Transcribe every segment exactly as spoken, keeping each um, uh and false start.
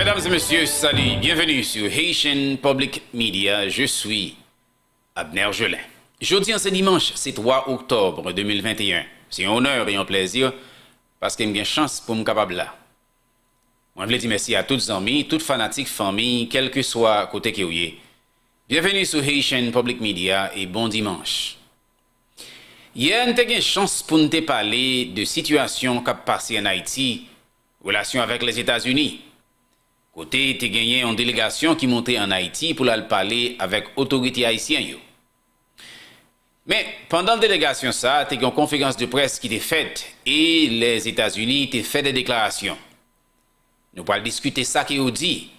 Mesdames et messieurs, salut, bienvenue sur Haitian Public Media, je suis Abner Gelin. Jeudi en ce dimanche, c'est trois octobre deux mille vingt et un. C'est un honneur et un plaisir parce qu'il y a une chance pour me capable là. Moi, je veux dire merci à toutes les amis, toutes fanatiques, familles, quel que soit côté que vous êtes. Bienvenue sur Haitian Public Media et bon dimanche. Hier, nous avons une chance pour nous parler de situation qui a passé en Haïti, relation avec les États-Unis. Côté, nous avons gagné une délégation qui montait en Haïti pour aller parler avec l'autorité haïtienne. Mais pendant la délégation, nous avons une conférence de presse qui était faite et les États-Unis ont fait des déclarations. Nous allons discuter de ça qui est dit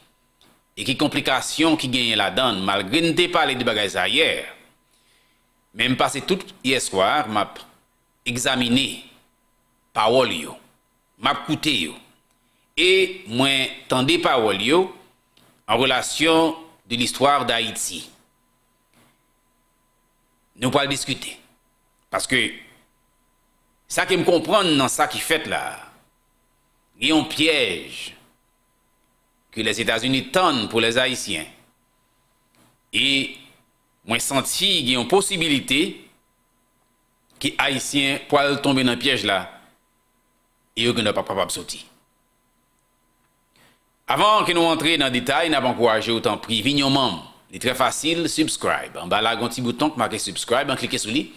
et qui complications qui gagnent là-dedans, malgré que nous avons parlé de bagages hier. Même passé tout hier soir, m'a examiné parole yo, m'a écouté yo et moi tendé parole yo en relation de l'histoire d'Haïti. Nous pouvons discuter parce que ça qui me comprend dans ça qui fait là, il y a un piège que les États-Unis tendent pour les Haïtiens et moi senti qu'il y a une possibilité que les Haïtiens puissent tomber dans le piège là et eux ne sont pas capables de sortir. Avant que nous entrions dans le détail, nous avons encouragé autant prix vignon membre. C'est très facile, subscribe. En bas là, il y a un petit bouton qui marque subscribe, en cliquez sur lui.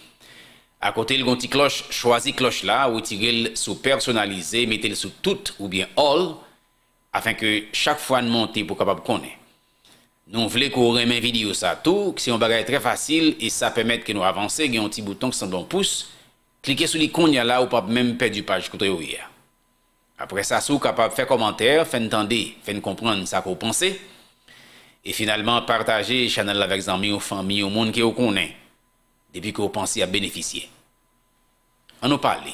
À côté, il y a un petit cloche, choisis cloche là, ou tirez-le sous personnalisé, mettez-le sous tout ou bien all, afin que chaque fois nous montons pour capable connaître. Nous voulons qu'on remet vidéo ça tout, c'est un bagage très facile et ça permet que nous avancer. Il y a un petit bouton qui s'en donne pouce. Cliquez sur l'icône là ou pas même perdre du page côté hier. Après ça, vous êtes capable de faire commentaire, faire entendre, faire comprendre ça que vous pensez et finalement partager le channel avec vos amis, vos familles, au monde que vous connaissez depuis que vous pensez à bénéficier. On nous parle.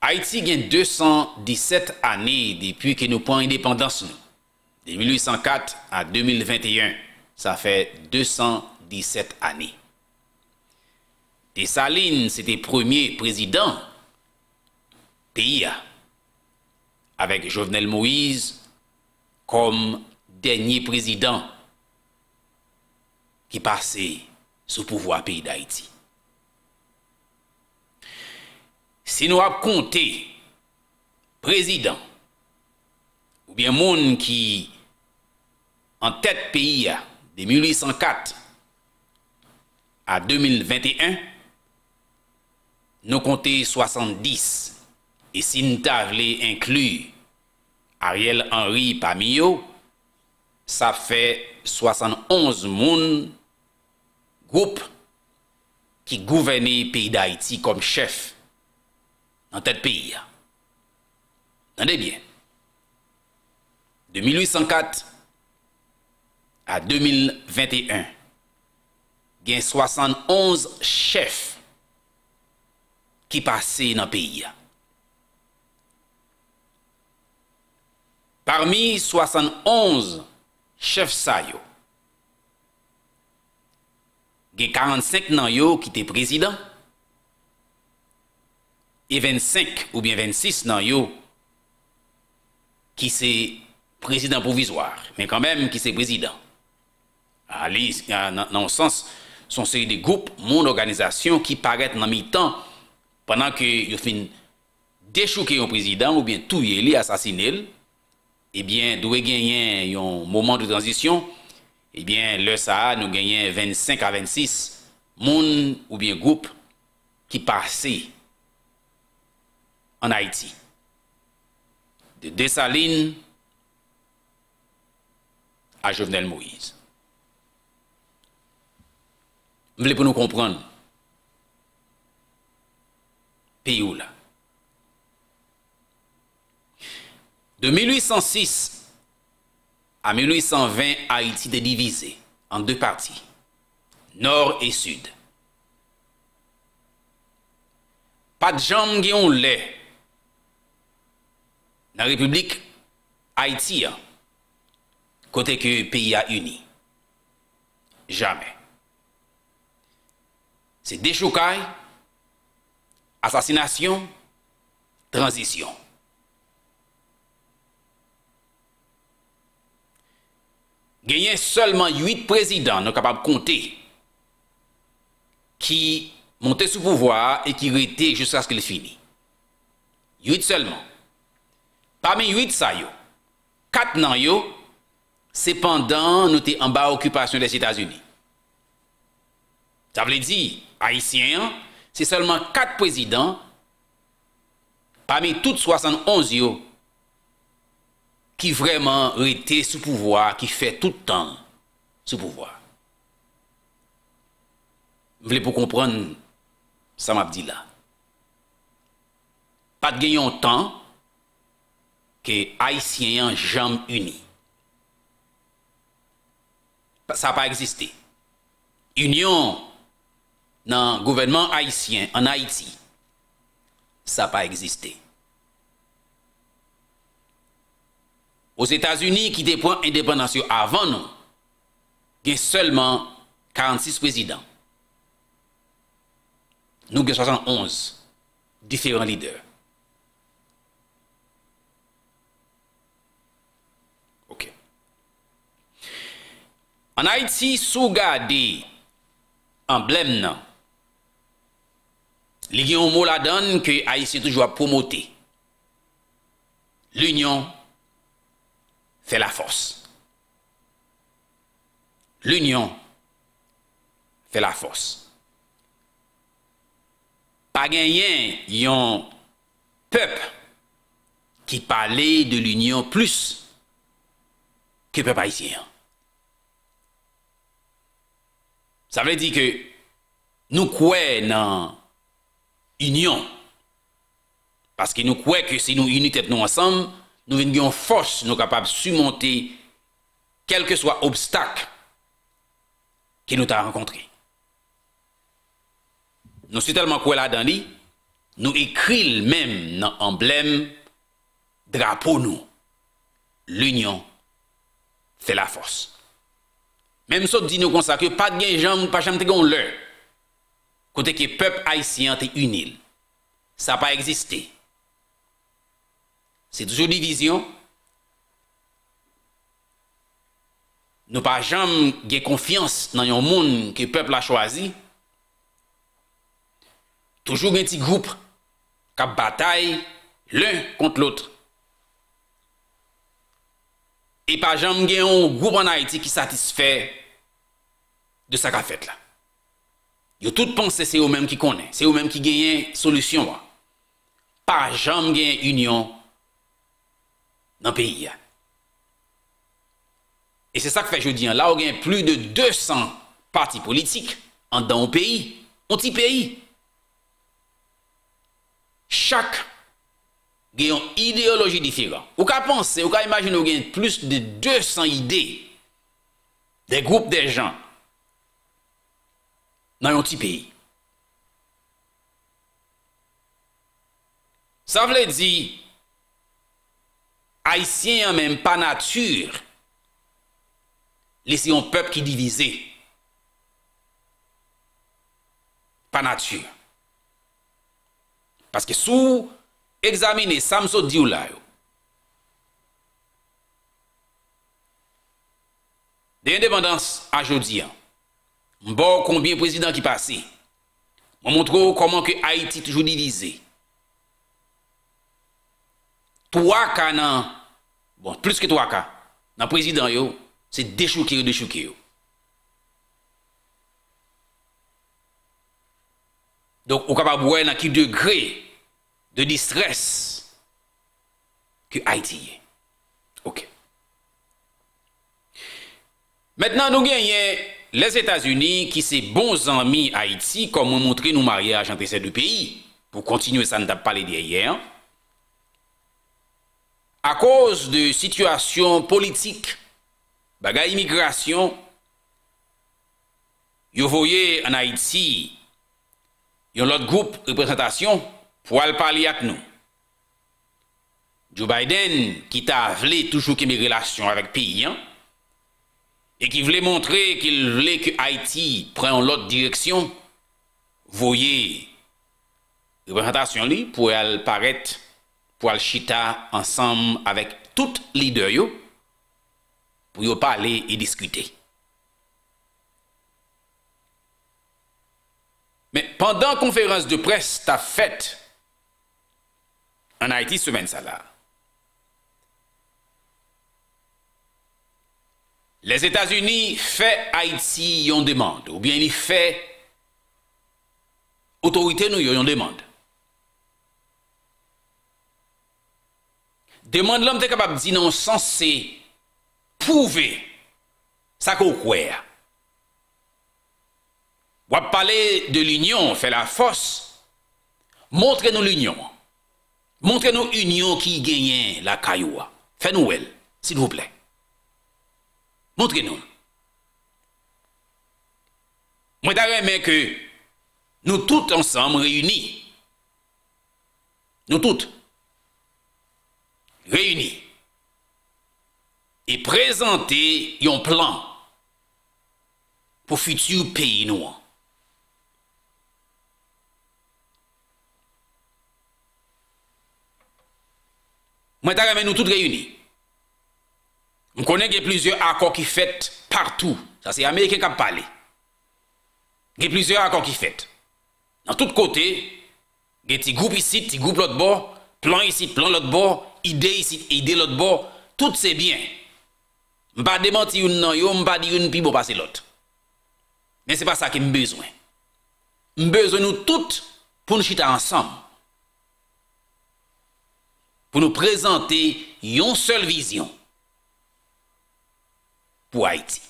Haïti a deux cent dix-sept années depuis que nous prenons l'indépendance. De mille huit cent quatre à deux mille vingt et un, ça fait deux cent dix-sept années. Dessalines, c'était premier président pays avec Jovenel Moïse comme dernier président qui passait sous pouvoir pays d'Haïti. Si nous avons compté président ou bien monde qui en tête pays de mille huit cent quatre à deux mille vingt et un, nous comptons soixante-dix. Et si nous avons inclus Ariel Henry parmi eux, ça fait soixante et onze moun groupe qui gouvernaient le pays d'Haïti comme chef dans tête pays. Entendez bien. De mille huit cent quatre à deux mille vingt et un, il y a soixante et onze chefs qui passaient dans le pays. Parmi soixante et onze chefs sayo, il y a quarante-cinq nan yo qui étaient président et vingt-cinq ou bien vingt-six nan yo qui c'est président provisoire, mais quand même qui c'est président. Allez, dans le sens, sont série des groupes, mon organisation qui paraît dans mi-temps pendant que yo fin déchouquer un président ou bien tout y est assassiné. Eh bien, nous avons gagné un moment de transition. Eh bien, le Sahara, nous gagnons vingt-cinq à vingt-six moun ou bien groupes qui passaient en Haïti. De Dessalines à Jovenel Moïse. Vous voulez pour nous comprendre. Pays où là? De mille huit cent six à mille huit cent vingt, Haïti était divisé en deux parties, nord et sud. Pas de jambes qui ont lait dans la République Haïti, côté que le pays a uni. Jamais. C'est déchoucaille, assassination, transition. il y a seulement huit présidents non capables de compter qui montaient sous pouvoir et qui retaient jusqu'à ce qu'ils finissent. huit seulement. Parmi huit ça yo, quatre nan yo, cependant nous sommes en bas occupation des États-Unis. Ça veut dire, Haïtiens, c'est seulement quatre présidents parmi toutes soixante et onze yo qui vraiment étaient sous pouvoir, qui fait tout le temps sous pouvoir. Vous voulez pour comprendre ça m'a dit là. Pas de gagner temps que Haïtiens jambes unis. Ça n'a pas existé. Union dans le gouvernement haïtien en Haïti, ça n'a pas existé. Aux États-Unis, qui dépendent indépendance avant nous, il y a seulement quarante-six présidents. Nous avons soixante et onze différents leaders. Ok. En Haïti, sous garder emblème nan, il y a un mot là-dedans que Haïti toujours à promoter. L'union fait la force. L'union fait la force. Pas gagné yon peuple qui parlait de l'union plus que peuple haïtien. Ça veut dire que nous croyons dans l'union. Parce que nous croyons que si nous unissons nous ensemble, nous venons force, nous sommes capables de surmonter quel que soit l'obstacle que nous avons rencontré. Nous sommes tellement croyés là-dedans, nous écrivons même dans l'emblème drapeau nous. L'union fait la force. Même si nous disons que pas de gens, pas de gens, pas de gens, côté que le peuple haïtien est uni. Ça n'a pas existé. C'est toujours division. Nous pas jamais de confiance dans un monde que le peuple a choisi. Toujours un petit groupe qui bataille l'un contre l'autre. Et pas jamais un groupe en Haïti qui satisfait de sa cafette là. Yo tout pensé c'est eux-mêmes qui connaissent, c'est eux-mêmes qui gagnent solution. Pas jamais union dans le pays. Et c'est ça que fait je dis là, il y a plus de deux cents partis politiques dans le pays, un petit pays. Chaque a une idéologie différente. Vous pouvez penser, vous pouvez imaginer qu'il y a plus de deux cents idées des groupes de gens dans un petit pays. Ça veut dire Haïtiens même pas nature, laissez un peuple qui divisé. Pas nature. Parce que sous examiner Samson Dioulayo, de l'indépendance à aujourd'hui, je vois combien de présidents qui passent. Je montre comment que Haïti est toujours divisé. Trois cas, nan, bon, plus que trois cas, dans le président, c'est déchouqué, déchouqué. Donc, on peut voir dans quel degré de distress que Haïti est. Ok. Maintenant, nous gagnons les États-Unis qui sont bons amis Haïti, comme on montré nos mariages entre ces deux pays. Pour continuer, ça ne t'a pas parlé d'hier. À cause de situation politique, bagay immigration, vous voyez en Haïti. Yon l'autre groupe représentation pour aller parler avec nous. Joe Biden qui t'a voulu toujours qu'il y ait une relation avec pays hein, et qui voulait montrer qu'il voulait que Haïti prenne l'autre direction, voyez représentation li pour aller paraître pour aller chita ensemble avec tout leader yo pour parler et discuter. Mais pendant la conférence de presse, tu as fait en Haïti semaine ça là. Les États-Unis fait Haïti une demande, ou bien ils fait autorité nous une demande. Demande l'homme est capable de dire non censé prouver ça qu'on croit. On va parler de l'union, fait la force. Montrez-nous l'union. Montrez-nous l'union qui gagne la cailloua. Faites-nous elle, s'il vous plaît. Montrez-nous. Moi, j'aimerais que nous tous ensemble réunis, nous tous réunis, et présenter un plan pour le futur pays noir. Moi, j'aimerais nous tous réunis. On connaît qu'il y a plusieurs accords qui fait partout. Ça, c'est Américain qui a parlé. Il y a plusieurs accords qui fait. Dans tous côtés, il y a des groupes ici, des groupes l'autre bord, plan ici, plan l'autre bord, idée ici, idée l'autre bord. Tout c'est bien. Je ne vais pas démentir une, non, je ne vais pas dire une, puis je vais passer l'autre. Mais ce n'est pas ça que j'ai besoin. J'ai besoin nous tous pour nous chiter ensemble. Pour nous présenter une seule vision. Pour Haïti.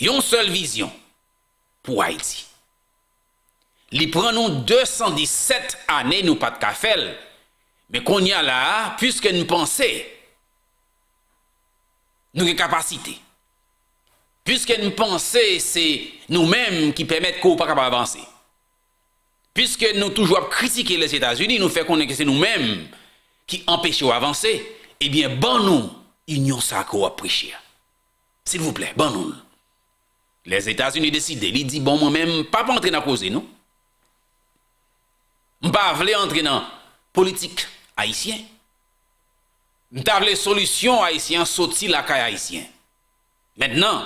Une seule vision pour Haïti. Li prend nous deux cent dix-sept années nous pas de cafel, mais qu'on y a là puisque nous pensons nous les capacités. Puisque nous pensons c'est nous-mêmes qui permettent qu'on pas capable avancer. Puisque nous toujours critiquer les États-Unis, nous fait connaître que c'est nous-mêmes qui empêchons d'avancer. Eh bien, bon nous, union sacro à prêcher. S'il vous plaît, bon nous. Les États-Unis décident, ils disent, bon, moi-même, pas pour entrer dans la cause, non? Je ne veux pas entrer dans la politique haïtienne. Je ne veux pas les solutions haïtiennes sortir la caille haïtienne. Maintenant,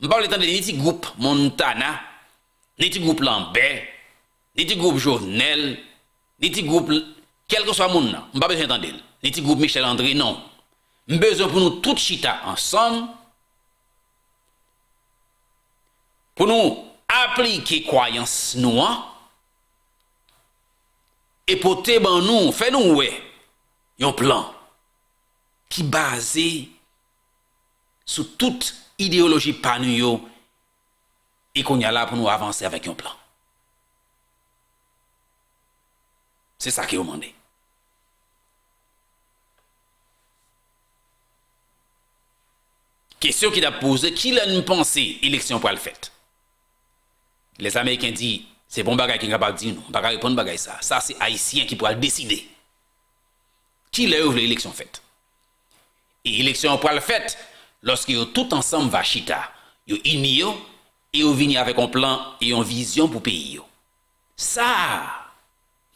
je ne veux pas entendre les groupes Montana, les groupes Lambert, les groupes Jovenel, les groupes, quel que soit le monde, je ne veux pas entendre. Les petits groupes Michel André, non. Nous avons besoin pour nous tous chita ensemble. Pour nous appliquer croyance nous. Et pour ban nous, faire nous ouais, un plan qui basé sur toute idéologie panuyo et qu'on y a là pour nous avancer avec un plan. C'est ça qui est demandé. Question qui a posé, qui a une pensée, élection pour le fait. Les Américains disent, c'est bon bagay qui est capable de dire non, on ne peut pas répondre bagay ça. Ça, c'est Haïtien qui pourra décider. Qui a eu l'élection faite? Et élection pour le fait, lorsque tout ensemble va chita, ils unis et ils viennent avec un plan et une vision pour le pays. Ça,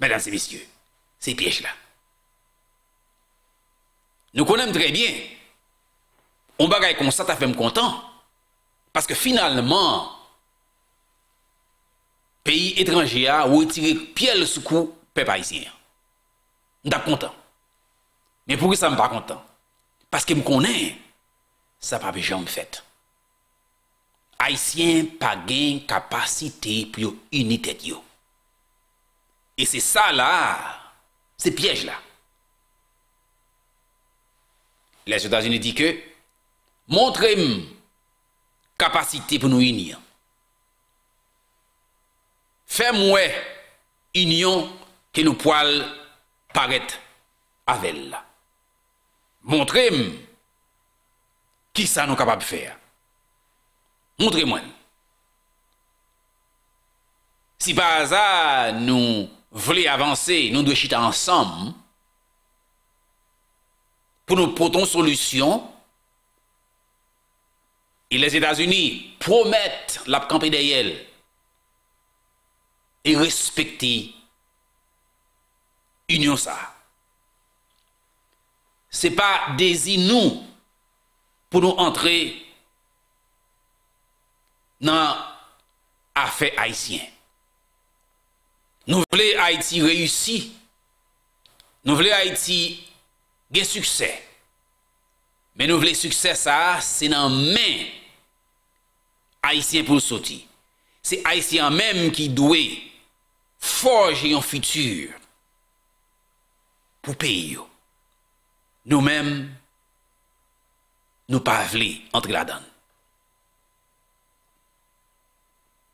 mesdames et messieurs, c'est piège là. Nous connaissons très bien. On bagaille comme ça, t'as fait me content. Parce que finalement, pays étranger a retiré pied sous cou, peuple haïtien. On est content. Mais pourquoi ça ne suis pas content? Parce que me connaît, ça n'a pas jamais fait. Haïtien pas gain capacité pour unité. Et c'est ça là, c'est piège là. Les États-Unis disent que montrez-moi capacité pour nous unir. Fais-moi union que nous pouvons paraître avec elle. Montrez-moi qui ça nous capable de faire. Montrez-moi. Si par hasard nous voulons avancer, nous devons chiter ensemble pour nous porter une solution. Et les États-Unis promettent la campagne d'Ayel et respecter l'union ça. Ce n'est pas désir nous pour nous entrer dans l'affaire haïtienne. Nous voulons Haïti réussir. Nous voulons Haïti gagner succès. Mais nous voulons succès, ça, c'est dans les mains haïtiens pour sortir. C'est haïtiens même qui doivent forger un futur pour pays. Nous-mêmes, nous ne voulons pas entrer là-dedans.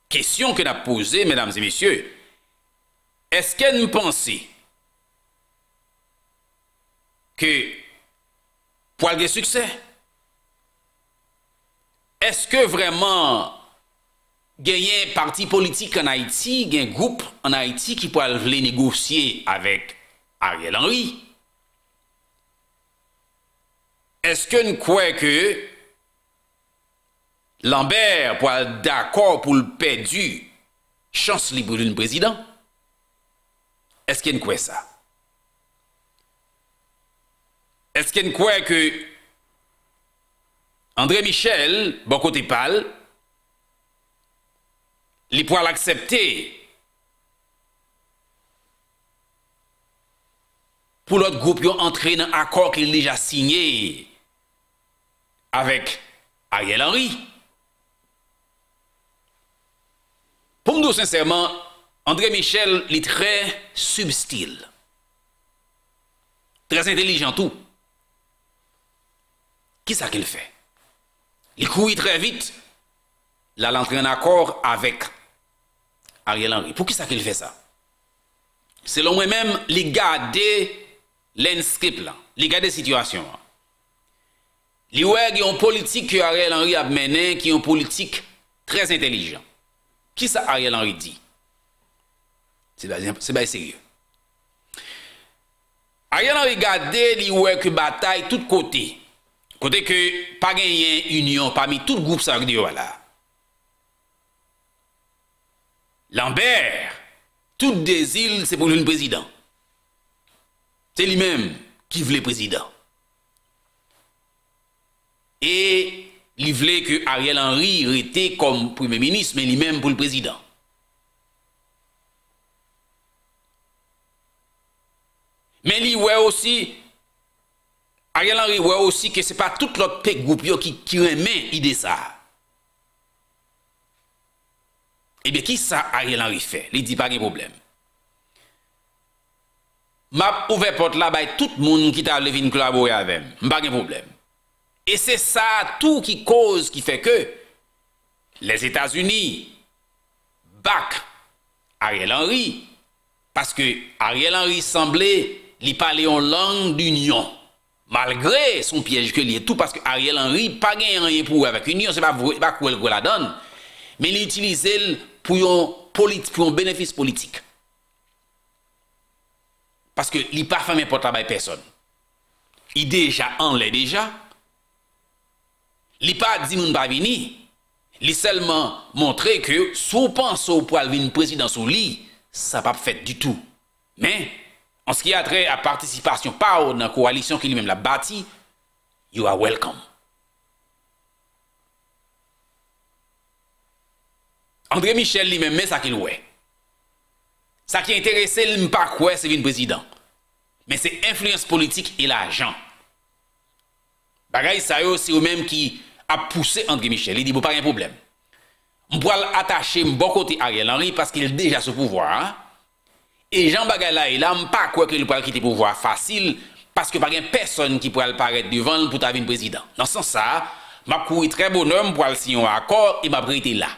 Question que nous avons posée, mesdames et messieurs, est-ce que nous pensons que pour avoir succès, est-ce que vraiment il y a un parti politique en Haïti, il y a un groupe en Haïti qui peut aller négocier avec Ariel Henry? Est-ce que nous croyons que Lambert peut être d'accord pour le perdre chance libre d'un président? Est-ce qu'il croit ça? Est-ce qu'il croit que André Michel, bon côté pâle, il pourra l'accepter pour l'autre groupe qui entrer dans l'accord qu'il a déjà signé avec Ariel Henry? Pour nous, sincèrement, André Michel, il est très subtil, très intelligent tout. Qui ça qu'il fait? Il couille très vite, là, il entre en accord avec Ariel Henry. Pour qui ça qu'il fait ça? Selon moi-même, il garde l'inscript là, il garde la situation. Il y a une politique que Ariel Henry a menée, qui est une politique très intelligente. Qui ça Ariel Henry dit? C'est bien sérieux. Ariel Henry regardé li wè que bataille tout côté. Côté que pas gagné union parmi tout groupe ça de là. Lambert, tout désir c'est pour le président. C'est lui-même qui veut le président. Et il voulait que Ariel Henry était comme premier ministre mais lui-même pour le président. Mais il voit aussi, Ariel Henry voit aussi que ce n'est pas tout l'autre groupe qui, qui remet l'idée ça. Eh bien, qui ça Ariel Henry fait? Il dit pas de problème. M'a ouvert porte là bas tout le monde qui t'a levé collaborer avec moi. Pas de problème. Et c'est ça tout qui cause, qui fait que les États-Unis back Ariel Henry parce que Ariel Henry semblait il parlait en langue d'union. Malgré son piège que lié tout parce que Ariel Henry pas gagné rien pour avec union, c'est pas pas quoi le la donne. Mais il utilisait pour un politique pour un bénéfice politique. Parce que il pas fait n'importe quoi personne. Il déjà en l'est déjà. Il pas dit moun pas venir. Il seulement montré que sous pense au pour venir président sous lui, ça pas fait du tout. Mais en ce qui a trait à participation par dans la coalition qui lui-même l'a bâti, you are welcome. André Michel lui-même, mais ça qu'il ouais. Ça qui intéresse le pas quoi c'est le président. Mais c'est influence politique et l'argent. Bagay ça yo c'est eux-mêmes qui a poussé André Michel, il dit bon pas un problème. On peut attacher bon côté Ariel Henry parce qu'il est déjà sous pouvoir. Hein? Et Jean Bagala il là, pas quoi qu'il pourra quitter le pouvoir facile parce que pas une personne qui pourra le paraître devant pour t'avoir un président. Dans ce sens ça, m'a couru très bonhomme pour signer un accord et m'a prêté là.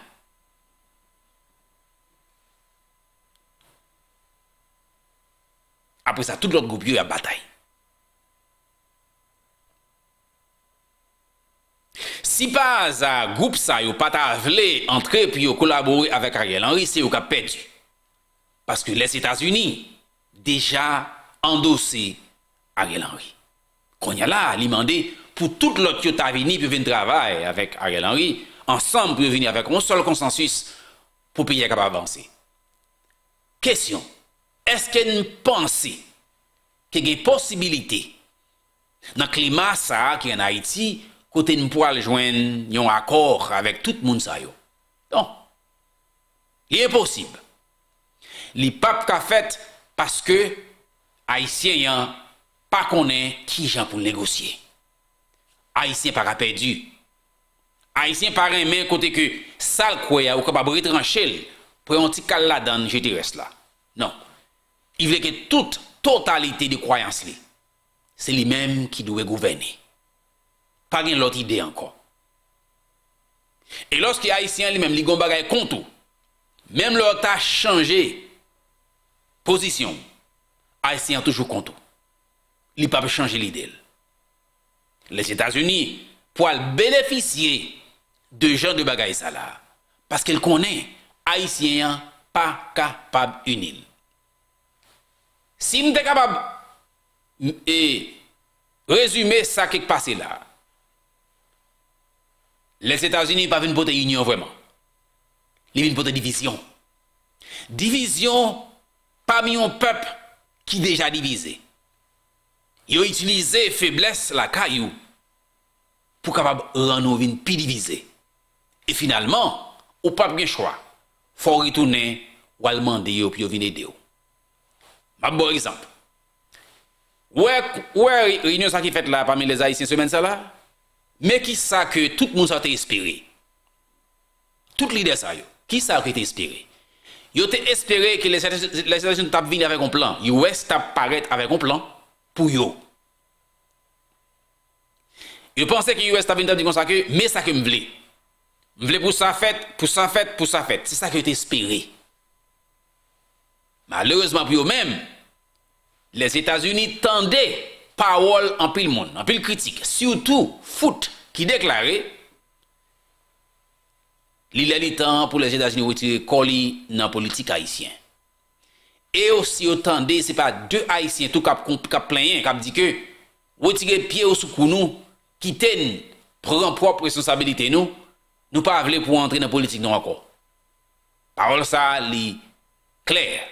Après ça, tout l'autre groupe y a bataille. Si pas hasard groupe ça yo pas ta vle entrer puis yo collaborer avec Ariel Henry, c'est yo ka perdu. Parce que les États-Unis déjà endossé Ariel Henry. Qu'on y a là, li mandé pour toute l'autre yo ta vini pour venir travailler avec Ariel Henry, ensemble pour venir avec un seul consensus pour pays capable avancer. Question, est-ce que nous pensons qu'il y a une possibilité Dans le climat ça qui est en Haïti, côté nous pour aller joindre un accord avec tout le monde ça yo. Donc, il est possible. Les papes qu'a fait parce que Haïtiens pas connaît qui gens pour négocier. Haïtiens pas perdu. Haïtiens pas aimé côté que ça le croyait ou capable retrancher pour un petit cal là dans jeter reste là. Non. Il veut que toute totalité de croyances li c'est lui-même qui doit gouverner. Pas une autre idée encore. Et lorsque Haïtien lui-même li gon bagay kontou, même leur ta changé position, Haïtien toujours kontou. Li pa changer l'idée. Les États-Unis pour bénéficier de gens de bagay ça là parce qu'ils connaissent Haïtien pas capable unil. Si nous sommes capables de résumer ça qui est passé là, les États-Unis ne viennent pas de l'union vraiment. Ils viennent de division. Division parmi un peuple qui est déjà divisé. Ils ont utilisé faiblesse, la caillou, pour capable rendre une plus divisée. Et finalement, au pas de choix, il faut retourner ou demander ou puis venir aider. Un bon exemple. Où est réunion ça qui fait là parmi les Haïtiens semaine ça là? Mais qui ça que tout le monde s'est inspiré? Toutes les idées ça yo. Qui ça qui est inspiré? Yo t'es espéré que les États-Unis tapent venir avec un plan. Yo est tapent paraître avec un plan pour yo. Yo pensais que yo est tapent venir dire comme ça que mais ça que me voulait. Me voulait pour ça fête, pour ça fête, pour ça fête. C'est ça que t'es espéré. Malheureusement pour eux-mêmes, les États-Unis tendaient parole en pile monde, en pile critique, surtout foot qui déclarait il est temps pour les États-Unis de retirer colis dans la politique haïtienne. Et aussi ils tendaient, ce n'est pas deux Haïtiens tout cap cap plaignaient, cap dit que retirer pied au sous nous, quitter prendre propre responsabilité nous, nous pas voulons pour entrer dans la politique non encore. Parole ça li clair.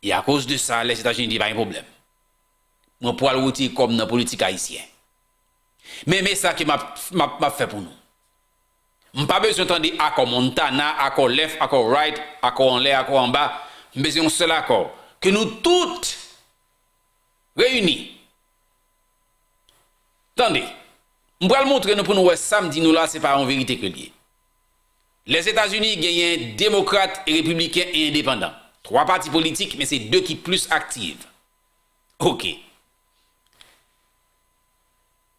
Et à cause de ça, les États-Unis disent pas un problème. Moi pour le retirer comme dans la politique haïtienne. Mais mais ça qui m'a m'a fait pour nous. M'ai pas besoin d'entendre accord Montana, accord left, accord right, accord en l'air, accord en bas, mais besoin un seul accord que nous toutes réunis. Attendez. M'ai pas le montrer nous pour nous samedi nous là c'est pas en vérité que lié. Les États-Unis gagnent démocrates et républicains et indépendants. Trois partis politiques, mais c'est deux qui plus actifs. Ok.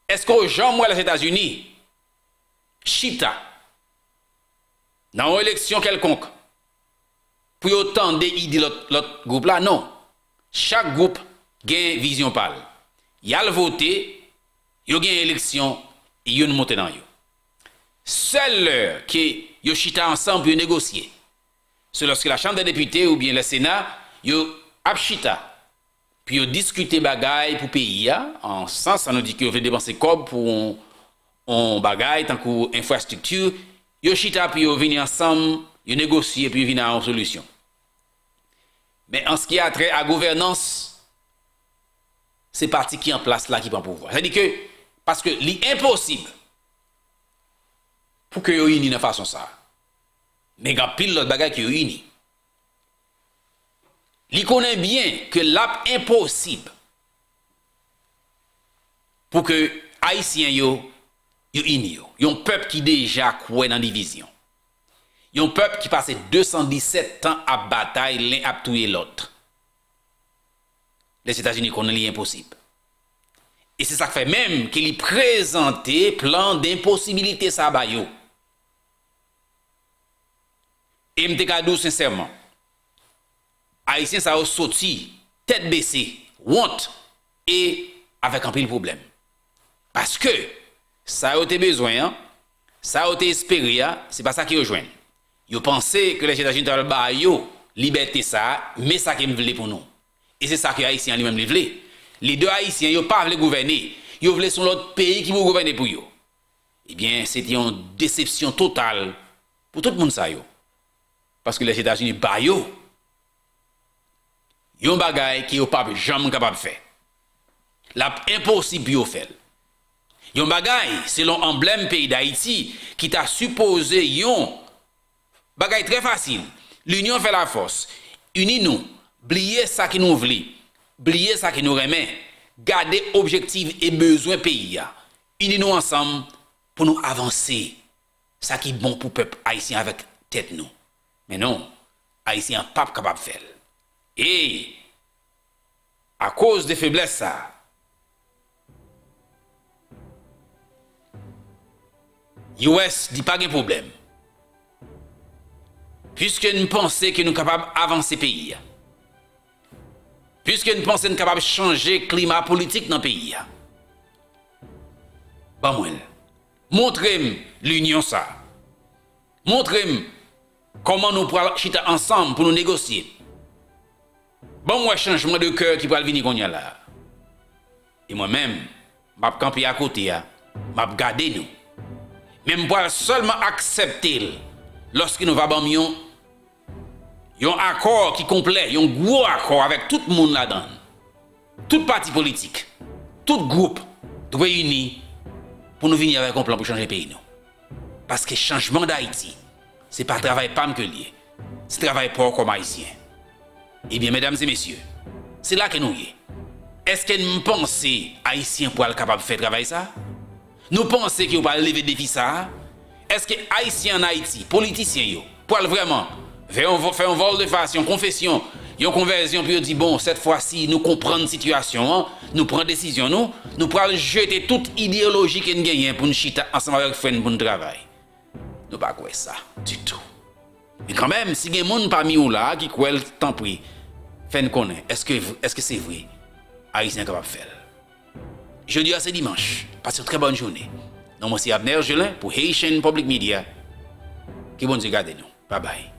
Est-ce que Jean moi les États-Unis, chita, dans une élection quelconque, pour autant d'idées l'autre groupe là? Non. Chaque groupe gagne vision pâle. Il y a le voté, il y a une élection, il y a une montée dans yo. Seule l'heure que yo chita ensemble pour négocier. C'est lorsque la Chambre des députés ou bien le Sénat, yo abchita. Puis yo discute bagay pour payer. En sens, ça nous dit qu'ils veulent dépenser comme pour on bagay, tant qu'une infrastructure. Yo chita, puis yo venir ensemble, yo négocier, puis yo venir à une solution. Mais en ce qui a trait à gouvernance, c'est parti qui en place là qui prend pouvoir. C'est-à-dire que, parce que l'impossible, pour que yo unis de façon ça. Mais il y a pile l'autre bagay qui est uni. Il connaît bien que l'app impossible pour que Haïtiens yo yo uni yo. Yon peuple qui déjà croit dans division. Yon peuple qui passe deux cent dix-sept ans à bataille l'un à tuer l'autre. Les États-Unis connaissent l'impossible. Et c'est ça qui fait même qu'il présente plan d'impossibilité ça ba yo. Et je te dis sincèrement, Haïtien ça a sorti, tête baissée, honte, et avec un pile problème. Parce que ça a été besoin, ça a été espéré, c'est pas ça qui rejoint. Yo pensez que les États-Unis ont ba yo liberté ça, mais ça qui veulent pour nous. Et c'est ça que Haïtien lui-même les veulent. Les deux Haïtiens, yo pas veulent gouverner, yo veulent son l'autre pays qui veut gouverner pour yo. Eh bien, c'était une déception totale pour tout le monde ça yo. Parce que les États-Unis ba yo yon bagay ki yo pa jamais capable faire. l'impossible de faire. Yon bagay, selon emblème pays d'Haïti, qui t'a supposé yon bagay très facile. L'union fait la force. Unis-nous. Bliez ça qui nous voulons. Bliez ça qui nous remet. Gardez objectifs et besoins pays. Unis-nous ensemble pour nous avancer. Ça qui est bon pour le peuple haïtien avec tête nous. Mais non, haïtien pas capable de faire. Et à cause des faiblesses ça, U S dit pas de problème. Puisque nous pensons que nous sommes capables d'avancer le pays. Puisque nous pensons que nous sommes capables de changer le climat politique dans le pays. Bon, moi, montrez-moi l'union ça. Montrez-moi comment nous pourrons chiter ensemble pour nous négocier. Bon, moi, changement de cœur qui pourra venir là. Et moi-même, je vais camper à côté, je vais garder nous. Même pour seulement accepter lorsque nous avons un accord qui complet, un gros accord avec tout le monde là-dedans. Tout parti politique, tout groupe doit réunir pour nous venir avec un plan pour changer le pays. Nous. Parce que le changement d'Haïti, ce n'est pas le travail P A M que lié, c'est le travail pour comme haïtien. Eh bien, mesdames et messieurs, c'est là que nous sommes. Est-ce que nous pensons que Haïtiens pourraient être capables de faire travail ça? Nous pensons qu'ils vont lever des défis ça. Est-ce que Haïtiens en Haïti, politiciens, pour vraiment faire un vol de face, une confession, une conversion, puis dire bon, cette fois-ci, nous comprenons la situation, hein? Nous prenons décision, nous, nous prenons jeter toute idéologie que nous gagnons pour nous chita ensemble avec Fren pour nous travailler. Nous ne pouvons pas ça du tout. Mais quand même, si des gens parmi nous là qui croient le temps pris, Fren connaît, est-ce que est-ce que c'est vrai? Haïtiens capable de faire. Jeudi à ce dimanche. Passez une très bonne journée. Non, moi c'est Abner Gelin pour Haitian Public Media. Que bon Dieu garde nous. Bye bye.